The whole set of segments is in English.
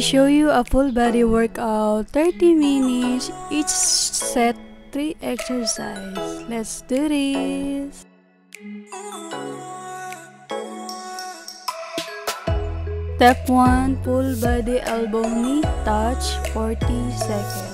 I show you a full body workout, 30 minutes, each set 3 exercises. Let's do this! Step 1, full body elbow knee touch, 40 seconds.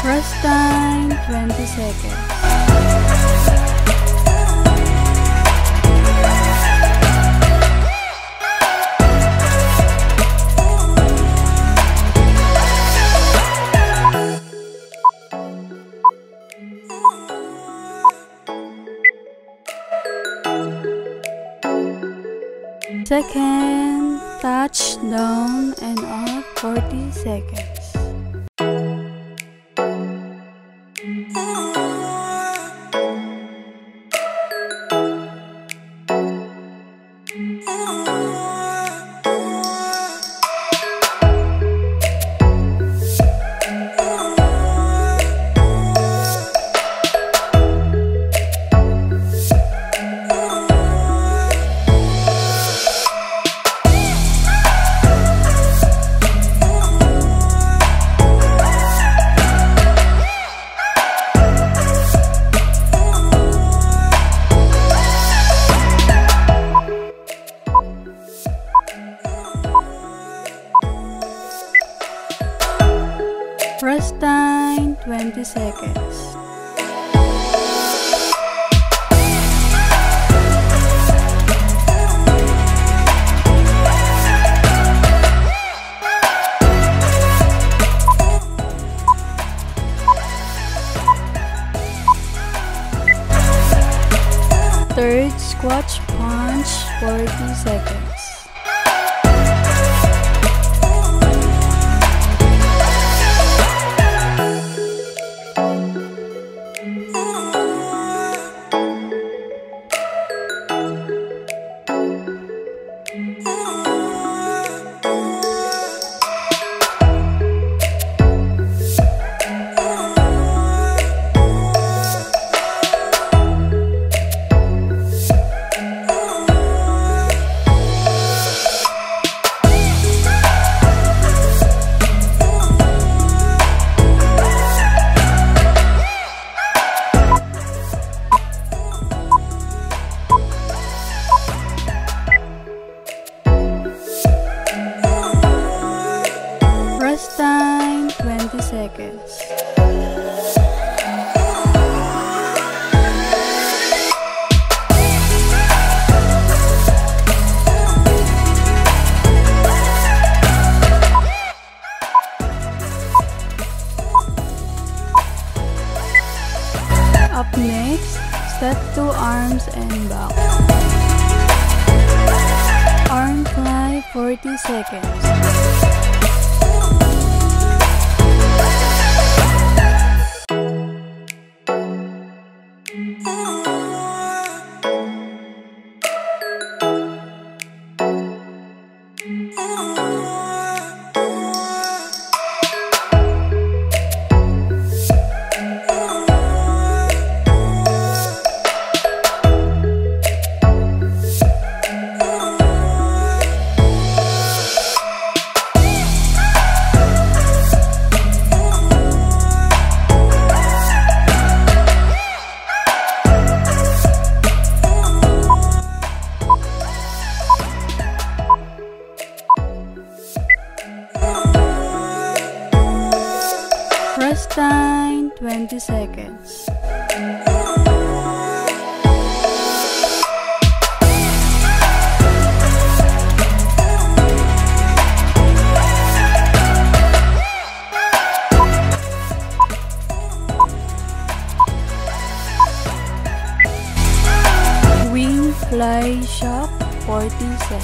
First time, 20 seconds. Second, touch down and up, 40 seconds. Press time, 20 seconds. Third, squat punch, 40 seconds. Time, 20 seconds. Up next, step 2 arms and back. Arm fly, 40 seconds. First time, 20 seconds. by Shop 47.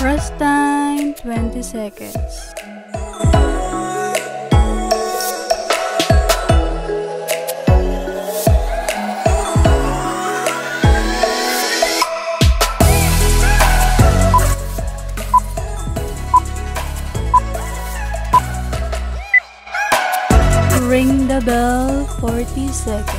Press time 20 seconds. Ring the bell 40 seconds.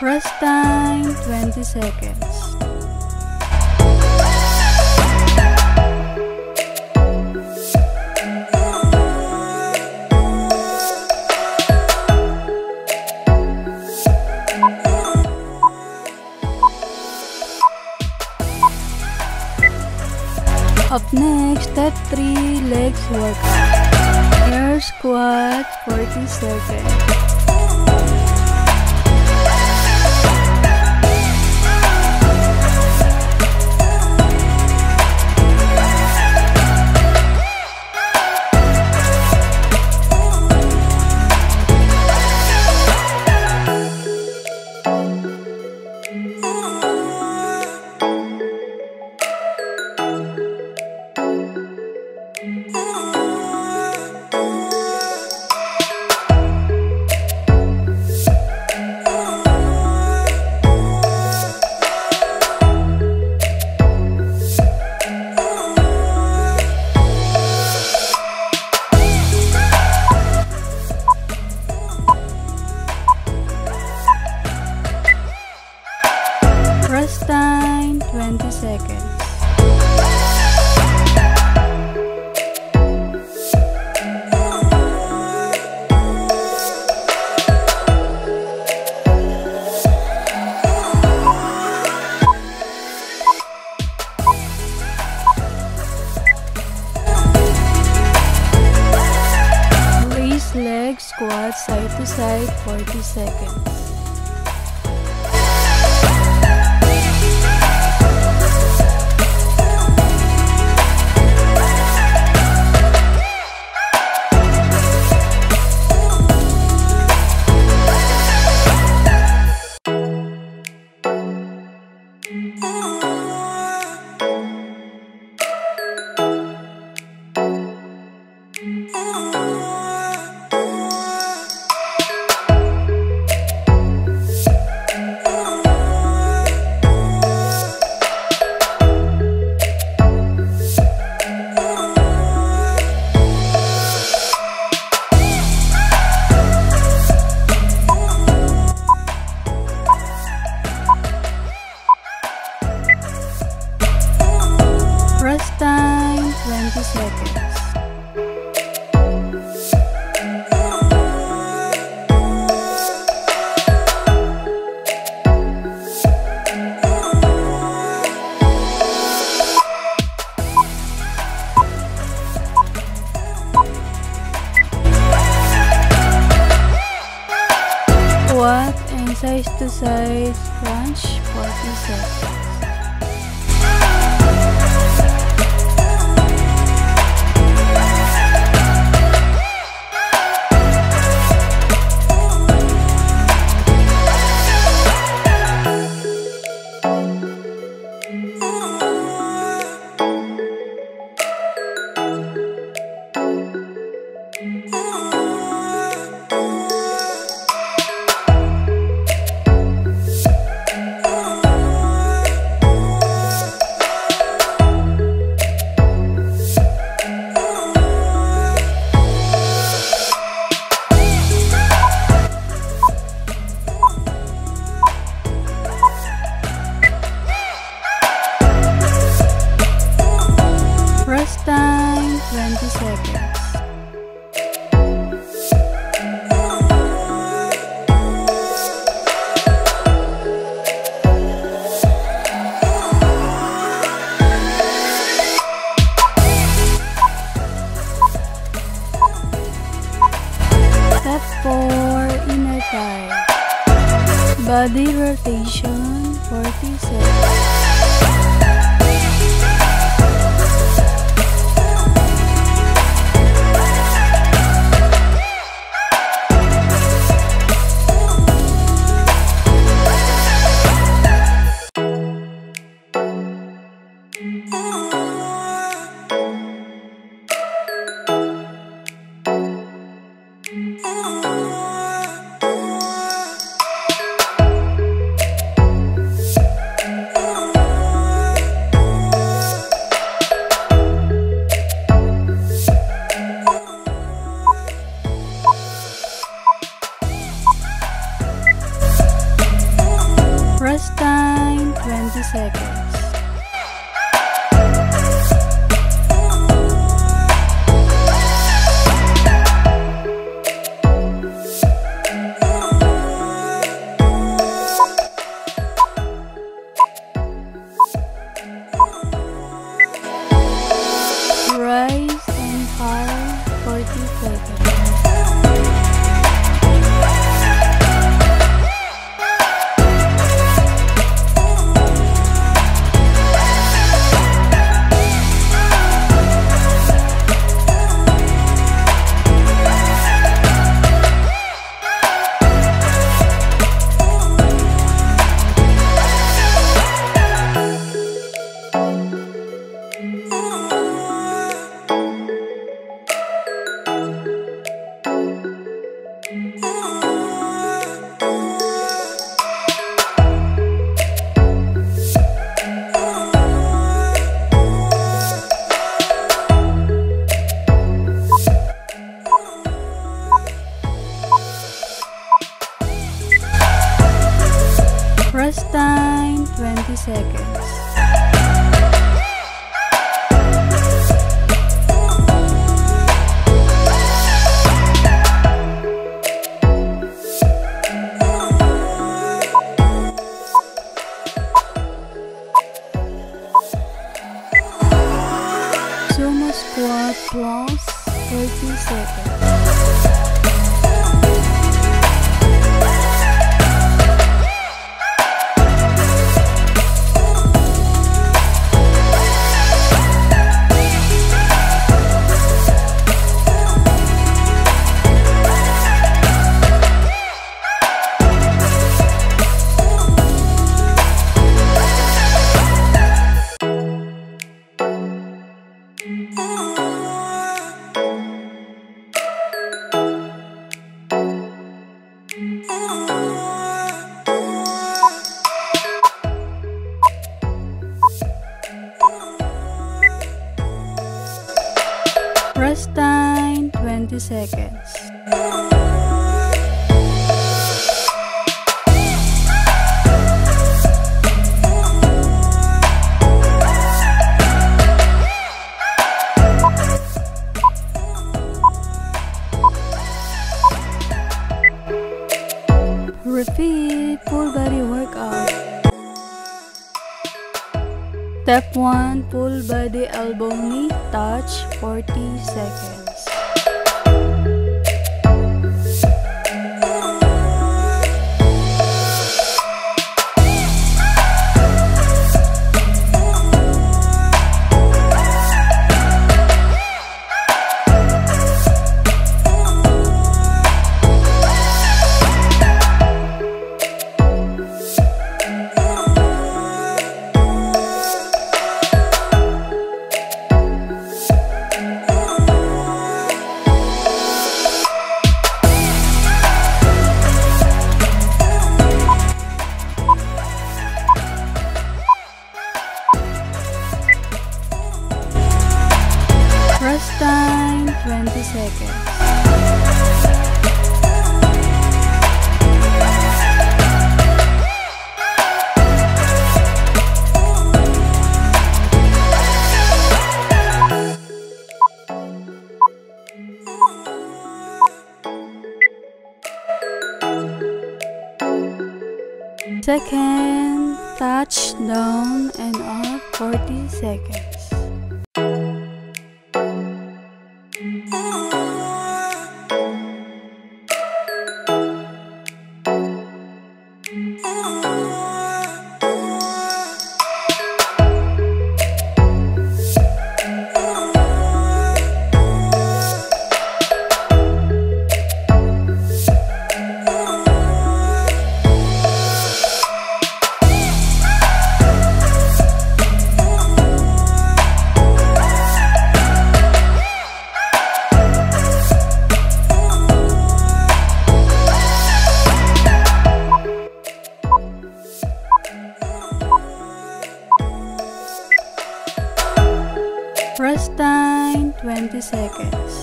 Press time 20 seconds. Up next, step 3 legs workout. Air squat 40 seconds. Press time 20 seconds. Raise leg squat side to side 40 seconds. Press time 20 seconds. from size to size branch for pieces. First time, 20 seconds. Step 4, inner thigh. Body rotation, 40 seconds. First time, 20 seconds. Rise and fall, 40 seconds. First time, 20 seconds. Sumo squat plus 30 seconds. First time, 20 seconds. Repeat full body workout. Step 1, full body elbow knee touch, 40 seconds. Second, touch down and off 40 seconds. Rest time 20 seconds.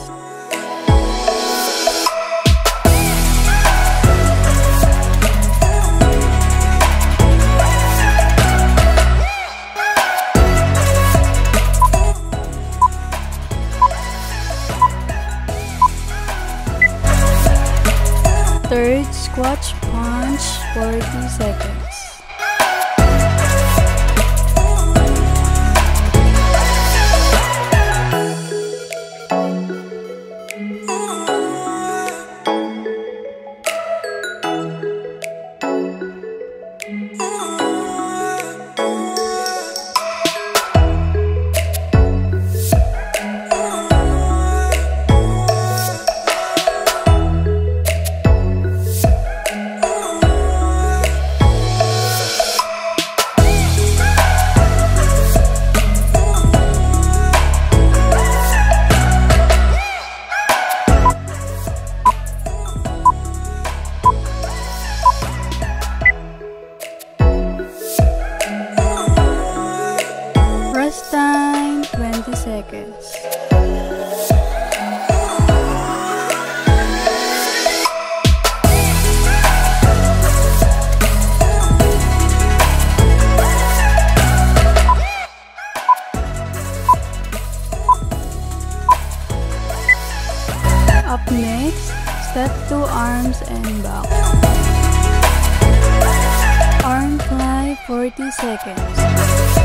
Third squat punch 40 seconds. Time 20 seconds. Up next, step two arms and back. Arm fly 40 seconds.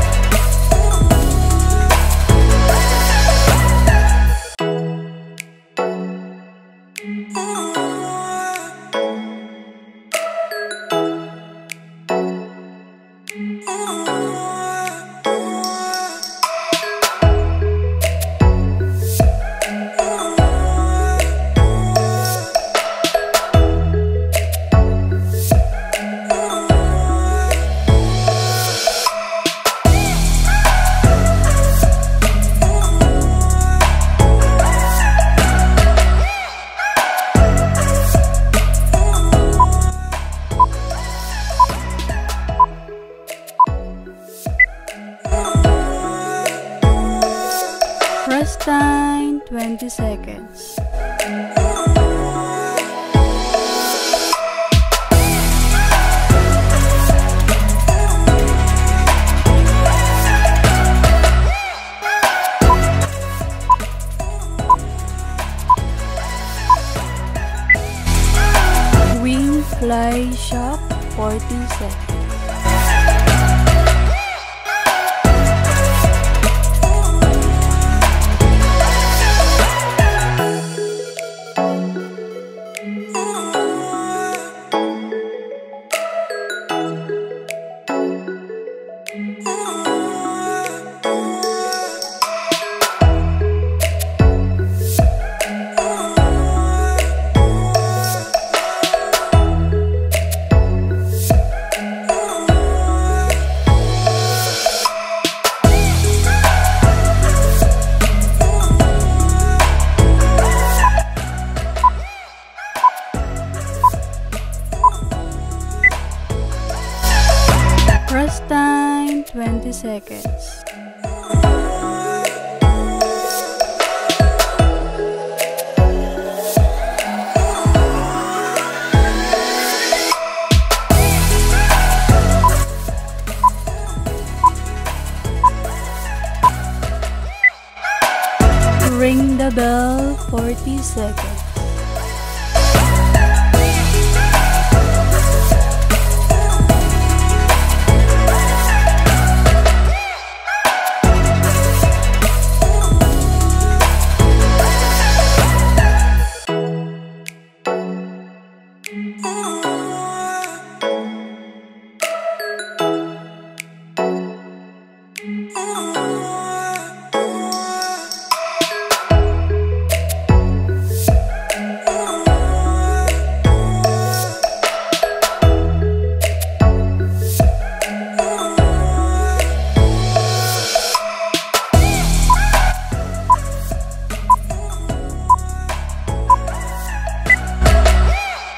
First time 20 seconds. Wing fly shot 40 seconds. First time 20 seconds. 30 seconds.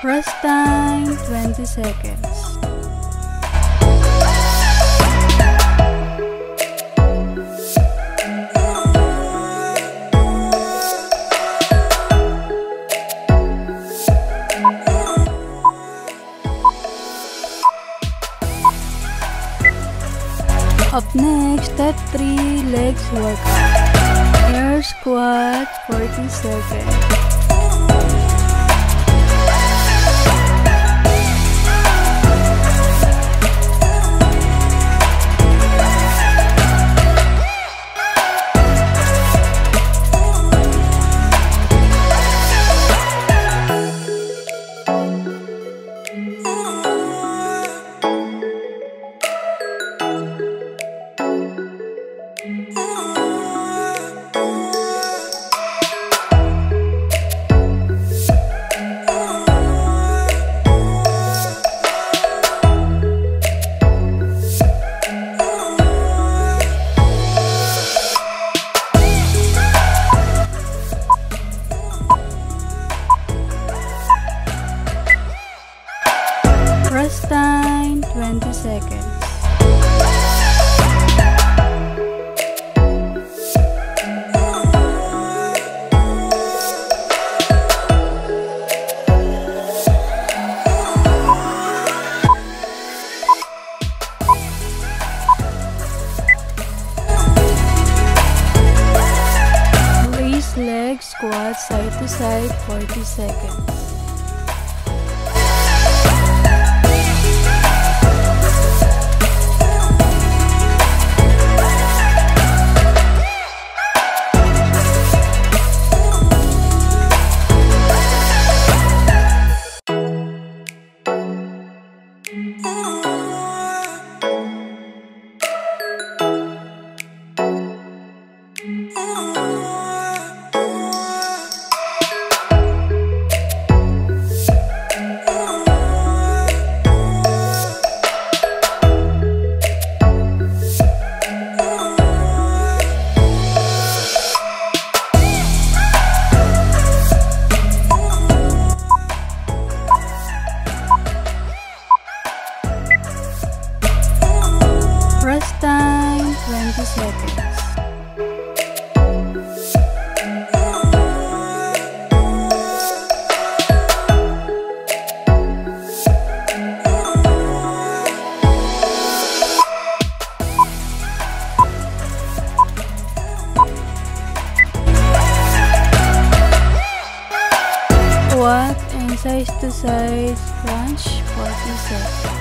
Rest time 20 seconds. Up next, step 3 legs workout. Air squat 40 seconds. Rest time 20 seconds. Raise leg squat side to side 40 seconds. Rest time 20 seconds. Walk and side to side crunch 40 seconds.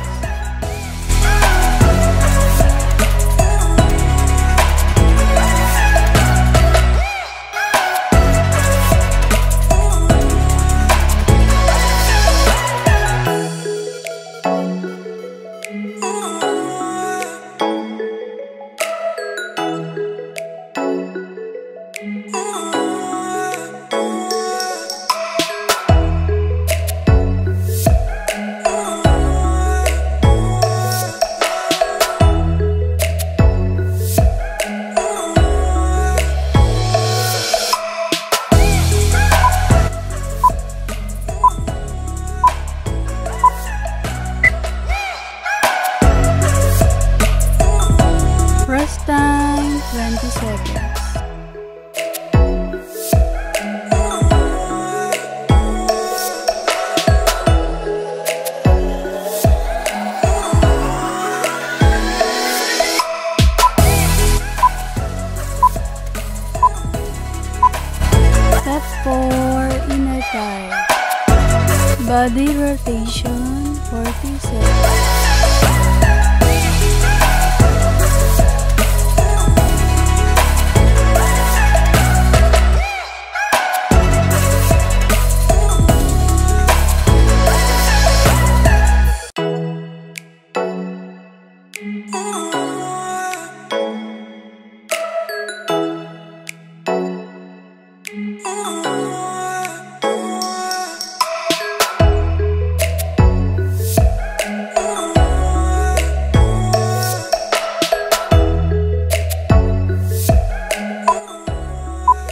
Body rotation 47.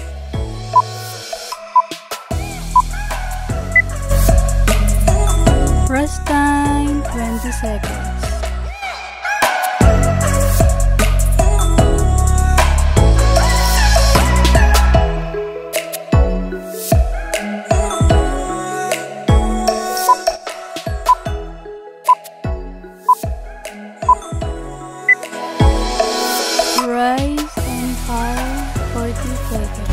Rest time 20 seconds. Rise and fall 40 seconds.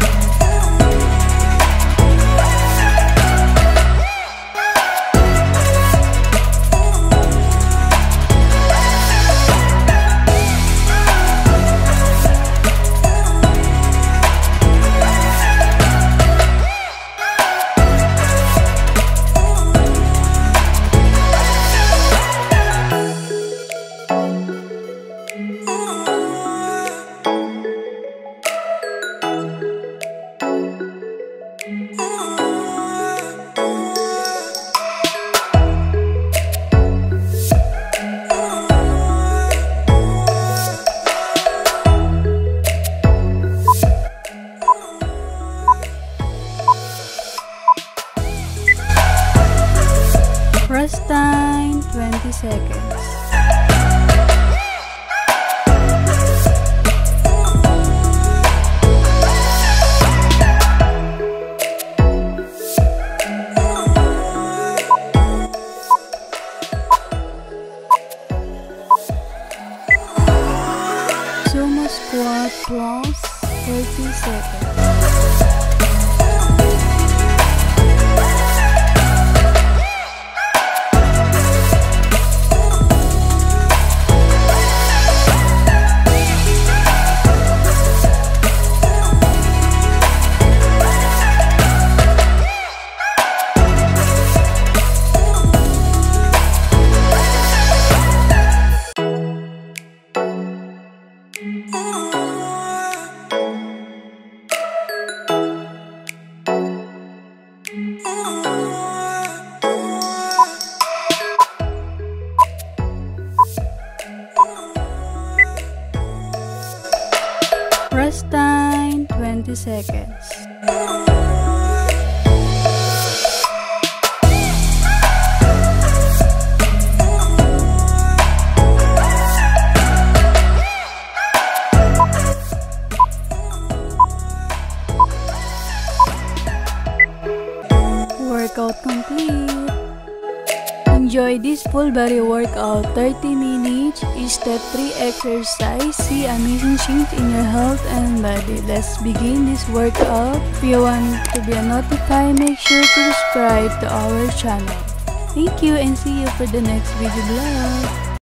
Rest time 20 seconds. Sumo squat plus 30 seconds. Rest time 20 seconds. Workout complete. Enjoy this full body workout, 30 minutes, step 3 exercise. See amazing change in your health and body. Let's begin this workout. If you want to be notified, make sure to subscribe to our channel. Thank you and see you for the next video blog.